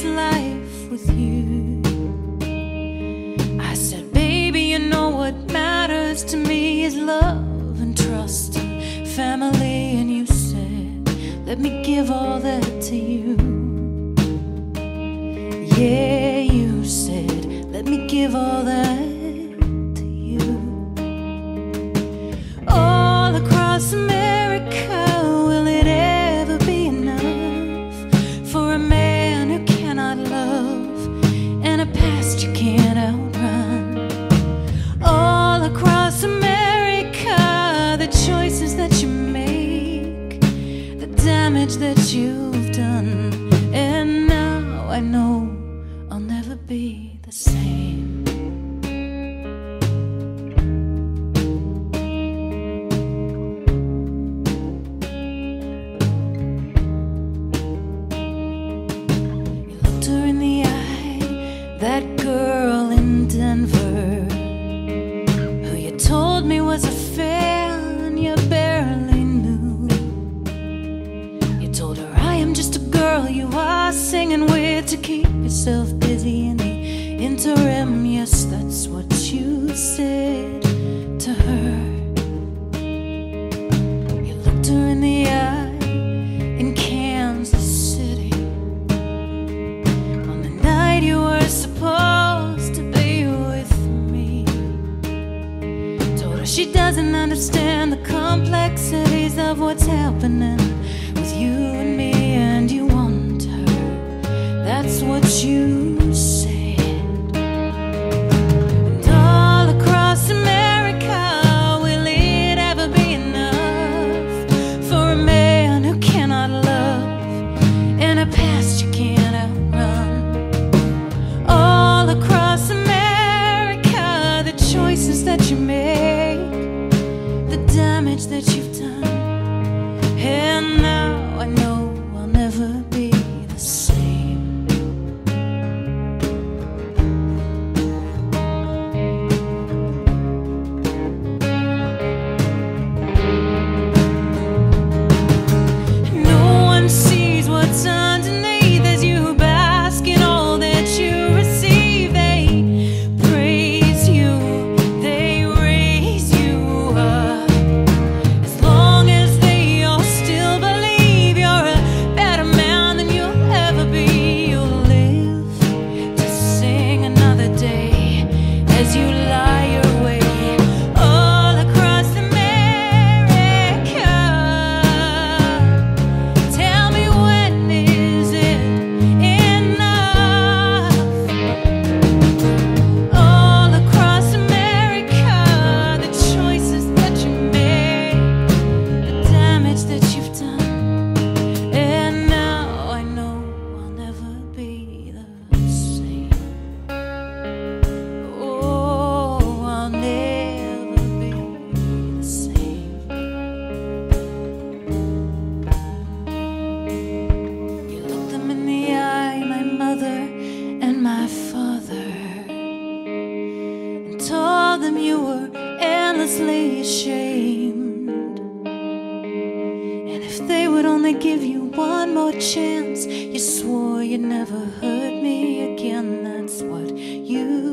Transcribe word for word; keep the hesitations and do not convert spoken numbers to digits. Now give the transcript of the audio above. this life with you. I said, baby, you know what matters to me is love and trust and family. And you said, let me give all that to you. Yeah, you said, let me give all that to you. All across America, will it ever be enough for a man who cannot love and a past you can't outrun? All across America, the choices that you make, the damage that you've done, and now I know I'll never be the same. You looked her in the eye, that girl in Denver, who you told me was a fan you barely knew. You told her, I am just a girl you are singing with to keep yourself busy in the interim. Yes, that's what you said to her. You looked her in the eye in Kansas City on the night you were supposed to be with me. Told her she doesn't understand the complexities of what's happening with you and me, and you want her. That's what you said. That you make, the damage that you've done, and now I know I'll never be the same. No one sees what's underneath as you bask in all that you receive. They praise you, my father, and told them you were endlessly ashamed, and if they would only give you one more chance, you swore you'd never hurt me again. That's what you